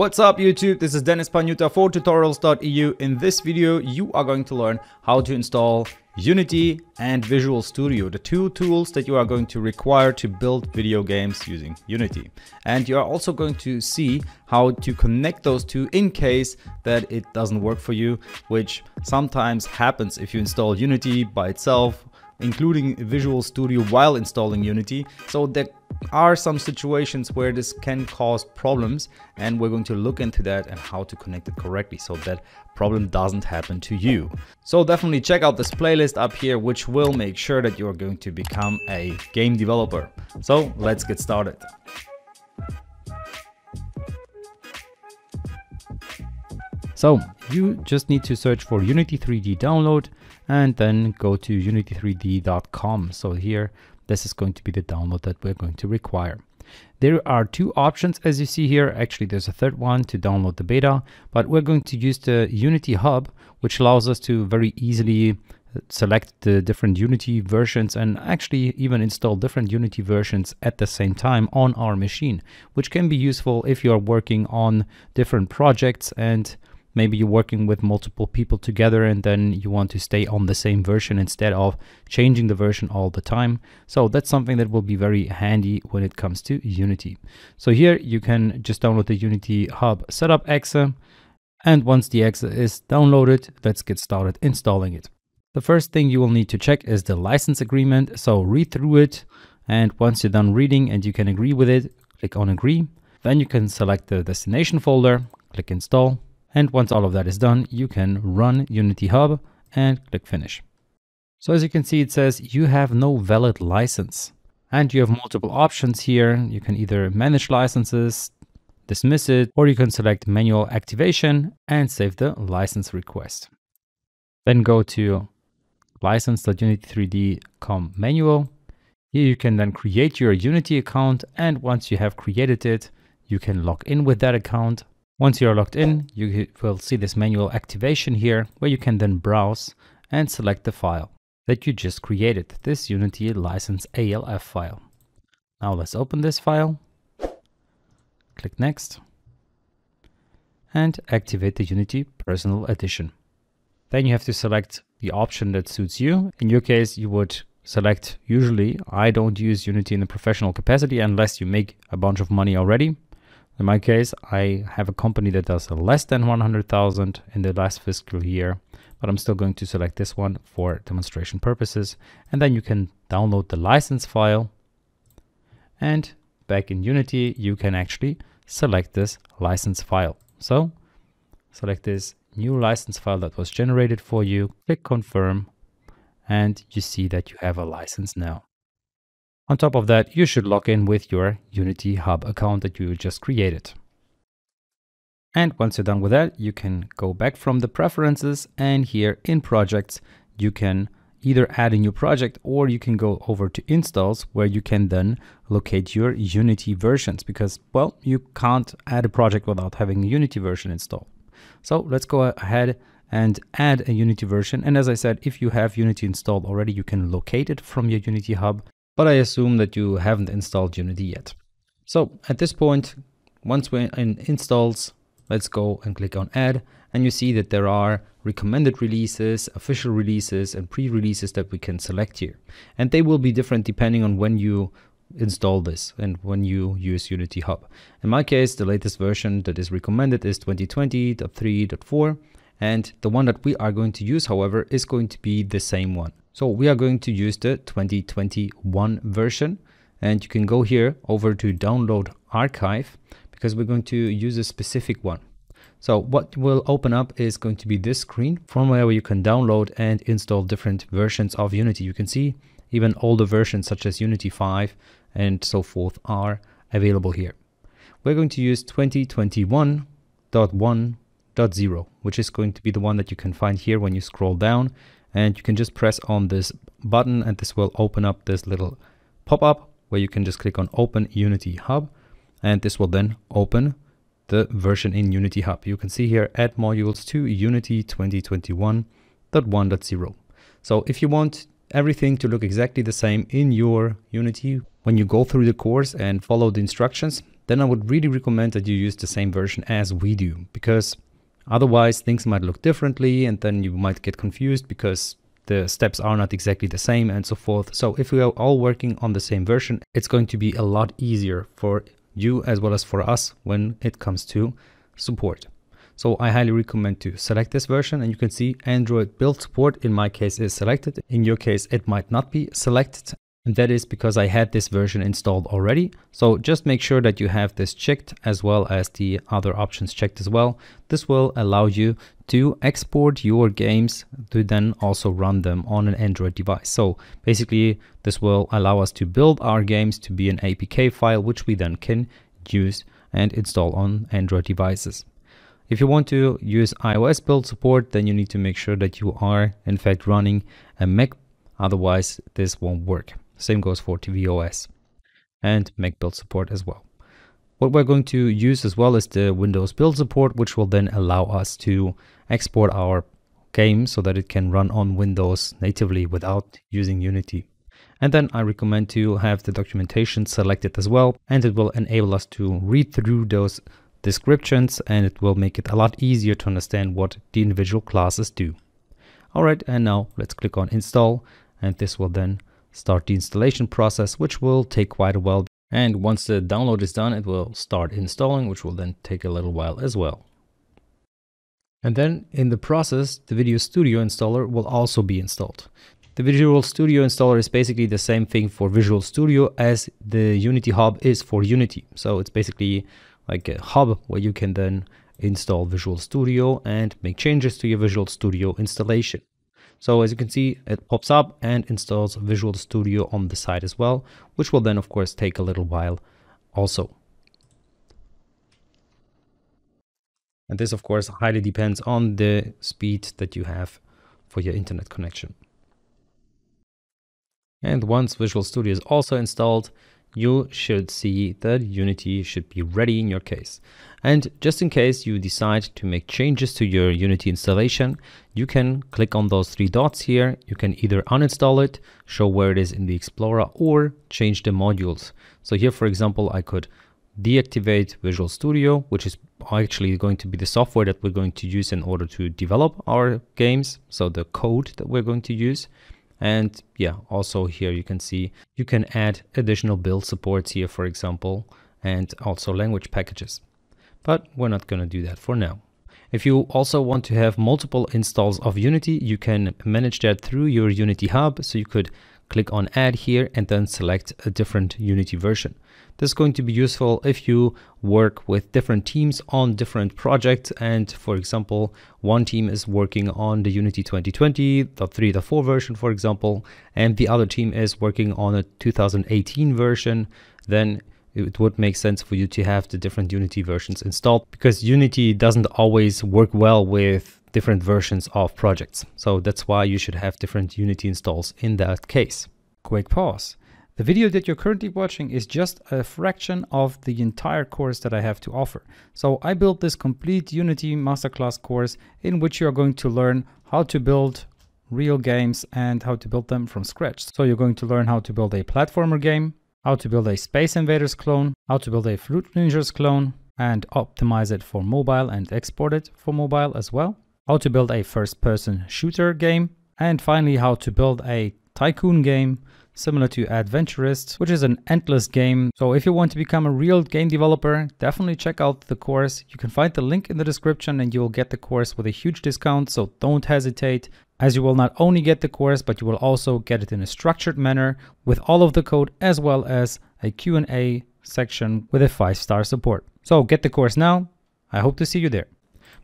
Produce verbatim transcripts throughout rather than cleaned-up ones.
What's up YouTube, this is Dennis Panyuta for tutorials dot e u. In this video you are going to learn how to install Unity and Visual Studio, the two tools that you are going to require to build video games using Unity. And you are also going to see how to connect those two in case that it doesn't work for you, which sometimes happens if you install Unity by itself, including Visual Studio while installing Unity. So there are some situations where this can cause problems, and we're going to look into that and how to connect it correctly so that problem doesn't happen to you. So definitely check out this playlist up here, which will make sure that you're going to become a game developer. So let's get started. So you just need to search for Unity three D download and then go to unity three d dot com. So here, this is going to be the download that we're going to require. There are two options, as you see here. Actually, there's a third one to download the beta, but we're going to use the Unity Hub, which allows us to very easily select the different Unity versions and actually even install different Unity versions at the same time on our machine, which can be useful if you are working on different projects and maybe you're working with multiple people together and then you want to stay on the same version instead of changing the version all the time. So that's something that will be very handy when it comes to Unity. So here you can just download the Unity Hub setup exe. And once the exe is downloaded, let's get started installing it. The first thing you will need to check is the license agreement. So read through it. And once you're done reading and you can agree with it, click on agree. Then you can select the destination folder, click install. And once all of that is done, you can run Unity Hub and click finish. So as you can see, it says you have no valid license, and you have multiple options here. You can either manage licenses, dismiss it, or you can select manual activation and save the license request. Then go to license dot unity three d dot com manual. Here you can then create your Unity account. And once you have created it, you can log in with that account. Once you're logged in, you will see this manual activation here where you can then browse and select the file that you just created, this Unity license A L F file. Now let's open this file, click next, and activate the Unity Personal Edition. Then you have to select the option that suits you. In your case, you would select, usually, I don't use Unity in a professional capacity unless you make a bunch of money already. In my case, I have a company that does less than one hundred thousand in the last fiscal year, but I'm still going to select this one for demonstration purposes. And then you can download the license file. And back in Unity, you can actually select this license file. So select this new license file that was generated for you, click confirm, and you see that you have a license now. On top of that, you should log in with your Unity Hub account that you just created. And once you're done with that, you can go back from the preferences, and here in projects, you can either add a new project or you can go over to installs where you can then locate your Unity versions because, well, you can't add a project without having a Unity version installed. So let's go ahead and add a Unity version. And as I said, if you have Unity installed already, you can locate it from your Unity Hub. But I assume that you haven't installed Unity yet. So at this point, once we're in installs, let's go and click on add. And you see that there are recommended releases, official releases, and pre-releases that we can select here. And they will be different depending on when you install this and when you use Unity Hub. In my case, the latest version that is recommended is twenty twenty point three point four. And the one that we are going to use, however, is going to be the same one. So we are going to use the twenty twenty-one version, and you can go here over to download archive because we're going to use a specific one. So what will open up is going to be this screen from where you can download and install different versions of Unity. You can see even older versions such as Unity five and so forth are available here. We're going to use twenty twenty-one point one point zero, which is going to be the one that you can find here when you scroll down. And you can just press on this button and this will open up this little pop-up where you can just click on open Unity Hub, and this will then open the version in Unity Hub. You can see here add modules to Unity twenty twenty-one point one point zero. So if you want everything to look exactly the same in your Unity when you go through the course and follow the instructions, then I would really recommend that you use the same version as we do, because otherwise things might look differently and then you might get confused because the steps are not exactly the same and so forth. So if we are all working on the same version, it's going to be a lot easier for you as well as for us when it comes to support. So I highly recommend to select this version, and you can see Android build support in my case is selected. In your case, it might not be selected. And that is because I had this version installed already. So just make sure that you have this checked as well as the other options checked as well. This will allow you to export your games to then also run them on an Android device. So basically this will allow us to build our games to be an A P K file, which we then can use and install on Android devices. If you want to use iOS build support, then you need to make sure that you are in fact running a Mac. Otherwise this won't work. Same goes for tvOS and Mac build support as well. What we're going to use as well is the Windows build support, which will then allow us to export our game so that it can run on Windows natively without using Unity. And then I recommend to have the documentation selected as well, and it will enable us to read through those descriptions, and it will make it a lot easier to understand what the individual classes do. All right, and now let's click on install, and this will then start the installation process, which will take quite a while. And once the download is done, it will start installing, which will then take a little while as well. And then in the process, the Visual Studio installer will also be installed. The Visual Studio installer is basically the same thing for Visual Studio as the Unity Hub is for Unity. So it's basically like a hub where you can then install Visual Studio and make changes to your Visual Studio installation. So as you can see, it pops up and installs Visual Studio on the side as well, which will then of course take a little while also. And this of course highly depends on the speed that you have for your internet connection. And once Visual Studio is also installed, you should see that Unity should be ready in your case. And just in case you decide to make changes to your Unity installation, you can click on those three dots here. You can either uninstall it, show where it is in the Explorer, or change the modules. So here, for example, I could deactivate Visual Studio, which is actually going to be the software that we're going to use in order to develop our games. So the code that we're going to use. And yeah, also here you can see you can add additional build supports here, for example, and also language packages. But we're not going to do that for now. If you also want to have multiple installs of Unity, you can manage that through your Unity Hub. So you could click on add here and then select a different Unity version. This is going to be useful if you work with different teams on different projects. And for example, one team is working on the Unity twenty twenty point three point four version, for example, and the other team is working on a two thousand eighteen version. Then it would make sense for you to have the different Unity versions installed, because Unity doesn't always work well with different versions of projects. So that's why you should have different Unity installs in that case. Quick pause. The video that you're currently watching is just a fraction of the entire course that I have to offer. So I built this complete Unity masterclass course in which you're going to learn how to build real games and how to build them from scratch. So you're going to learn how to build a platformer game, how to build a Space Invaders clone, how to build a Fruit Ninjas clone and optimize it for mobile and export it for mobile as well, how to build a first-person shooter game, and finally how to build a tycoon game similar to Adventurist, which is an endless game. So if you want to become a real game developer, definitely check out the course. You can find the link in the description and you'll get the course with a huge discount, so don't hesitate, as you will not only get the course, but you will also get it in a structured manner with all of the code as well as a Q and A section with a five-star support. So get the course now. I hope to see you there.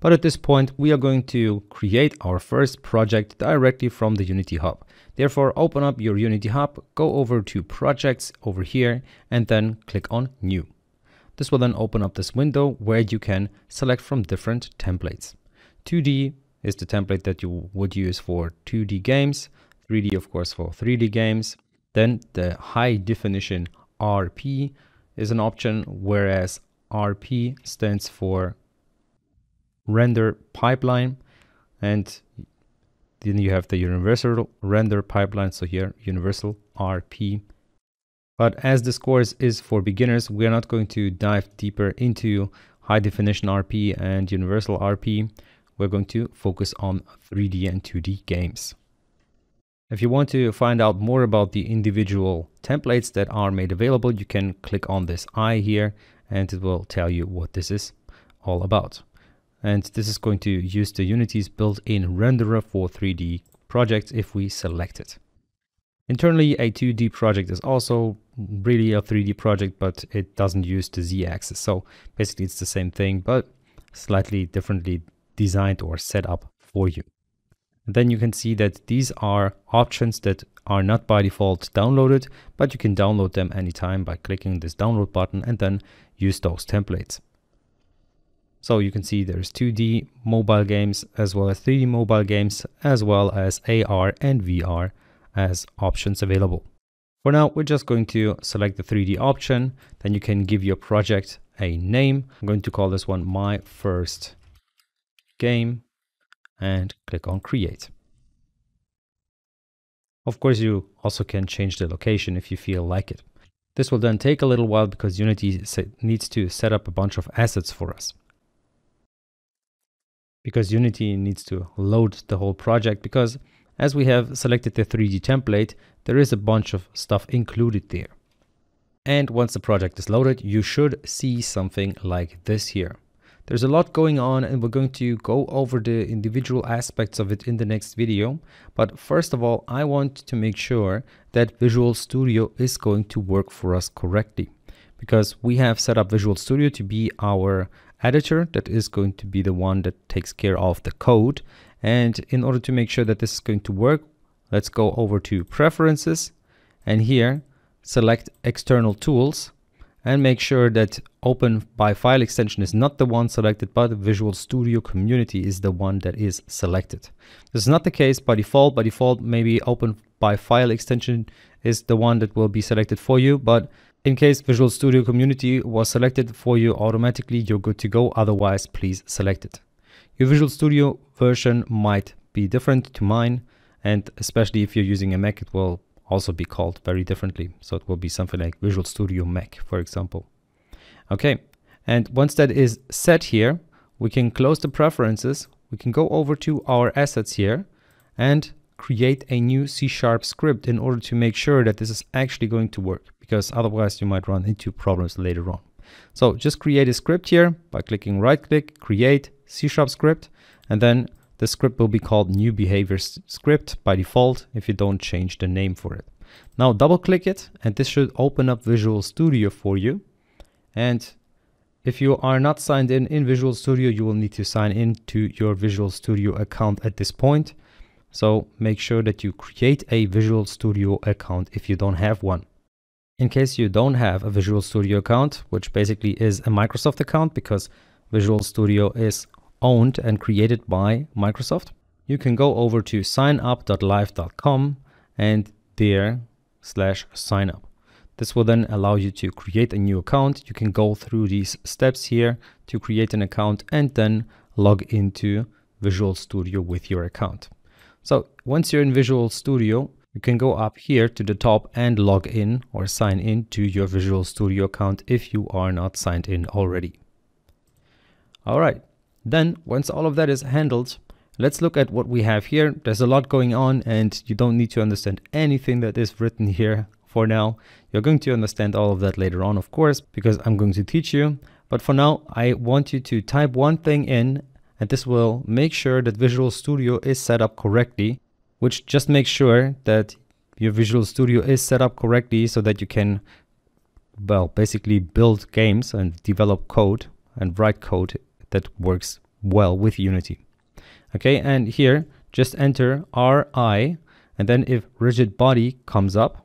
But at this point, we are going to create our first project directly from the Unity Hub. Therefore, open up your Unity Hub, go over to Projects over here, and then click on New. This will then open up this window where you can select from different templates. two D is the template that you would use for two D games, three D of course for three D games. Then the high definition R P is an option, whereas R P stands for render pipeline, and then you have the universal render pipeline. So here universal R P But as this course is for beginners, we're not going to dive deeper into high definition R P and universal R P. We're going to focus on three D and two D games. If you want to find out more about the individual templates that are made available, you can click on this eye here and it will tell you what this is all about. And this is going to use the Unity's built-in renderer for three D projects if we select it. Internally, a two D project is also really a three D project, but it doesn't use the Z-axis. So basically it's the same thing, but slightly differently designed or set up for you. And then you can see that these are options that are not by default downloaded, but you can download them anytime by clicking this download button and then use those templates. So you can see there's two D mobile games as well as three D mobile games, as well as A R and V R as options available. For now, we're just going to select the three D option. Then you can give your project a name. I'm going to call this one My First Game and click on Create. Of course, you also can change the location if you feel like it. This will then take a little while because Unity needs to set up a bunch of assets for us. Because Unity needs to load the whole project, because as we have selected the three D template, there is a bunch of stuff included there. And once the project is loaded, you should see something like this here. There's a lot going on and we're going to go over the individual aspects of it in the next video. But first of all, I want to make sure that Visual Studio is going to work for us correctly, because we have set up Visual Studio to be our editor that is going to be the one that takes care of the code. And in order to make sure that this is going to work, let's go over to Preferences and here select External Tools and make sure that Open by File Extension is not the one selected, but Visual Studio Community is the one that is selected. This is not the case by default. By default, maybe Open by File Extension is the one that will be selected for you, but in case Visual Studio Community was selected for you automatically, you're good to go. Otherwise, please select it. Your Visual Studio version might be different to mine, and especially if you're using a Mac, it will also be called very differently. So it will be something like Visual Studio Mac, for example. Okay, and once that is set here, we can close the preferences. We can go over to our assets here and create a new C sharp script in order to make sure that this is actually going to work, because otherwise you might run into problems later on. So just create a script here by clicking right click, create C sharp script, and then the script will be called New Behavior Script by default if you don't change the name for it. Now double click it and this should open up Visual Studio for you. And if you are not signed in in Visual Studio, you will need to sign in to your Visual Studio account at this point. So make sure that you create a Visual Studio account if you don't have one. In case you don't have a Visual Studio account, which basically is a Microsoft account because Visual Studio is owned and created by Microsoft, you can go over to signup dot live dot com and there slash signup. This will then allow you to create a new account. You can go through these steps here to create an account and then log into Visual Studio with your account. So once you're in Visual Studio, you can go up here to the top and log in or sign in to your Visual Studio account if you are not signed in already. All right, then once all of that is handled, let's look at what we have here. There's a lot going on and you don't need to understand anything that is written here. For now, you're going to understand all of that later on, of course, because I'm going to teach you. But for now, I want you to type one thing in, and this will make sure that Visual Studio is set up correctly, which just makes sure that your Visual Studio is set up correctly so that you can, well, basically build games and develop code and write code that works well with Unity. Okay, and here, just enter R I, and then if Rigidbody comes up,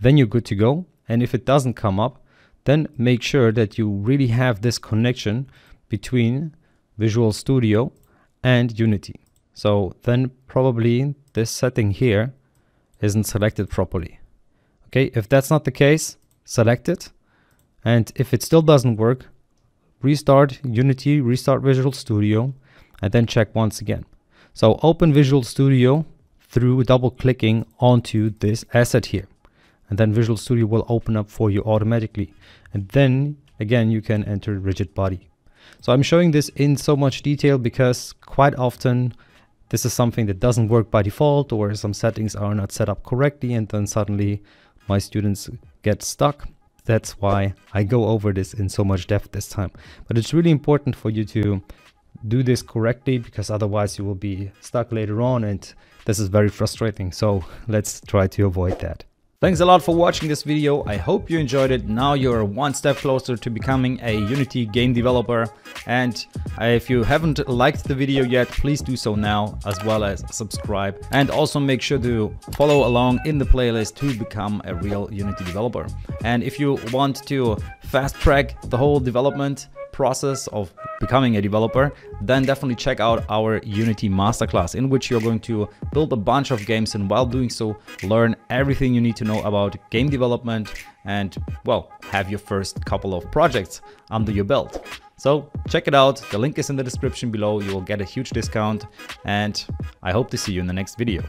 then you're good to go. And if it doesn't come up, then make sure that you really have this connection between Visual Studio and Unity. So then probably this setting here isn't selected properly. Okay, if that's not the case, select it. And if it still doesn't work, restart Unity, restart Visual Studio, and then check once again. So open Visual Studio through double clicking onto this asset here. and then Visual Studio will open up for you automatically. And then again, you can enter Rigidbody. So I'm showing this in so much detail because quite often this is something that doesn't work by default, or some settings are not set up correctly, and then suddenly my students get stuck. That's why I go over this in so much depth this time. But it's really important for you to do this correctly, because otherwise you will be stuck later on, and this is very frustrating. So let's try to avoid that. Thanks a lot for watching this video. I hope you enjoyed it. Now you're one step closer to becoming a Unity game developer. And if you haven't liked the video yet, please do so now, as well as subscribe. And also make sure to follow along in the playlist to become a real Unity developer. And if you want to fast track the whole development process of becoming a developer, then definitely check out our Unity Masterclass, in which you're going to build a bunch of games, and while doing so, learn everything you need to know about game development and, well, have your first couple of projects under your belt. So check it out. The link is in the description below. You will get a huge discount, and I hope to see you in the next video.